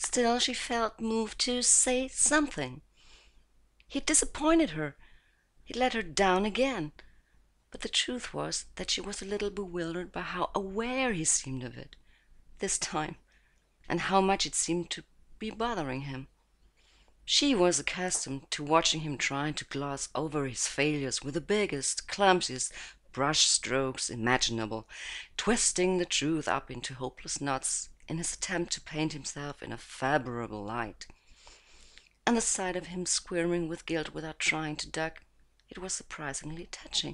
Still she felt moved to say something. He had disappointed her. He had let her down again. But the truth was that she was a little bewildered by how aware he seemed of it, this time, and how much it seemed to be bothering him. She was accustomed to watching him trying to gloss over his failures with the biggest, clumsiest brush strokes imaginable, twisting the truth up into hopeless knots in his attempt to paint himself in a favorable light. And the sight of him squirming with guilt without trying to duck it was surprisingly touching.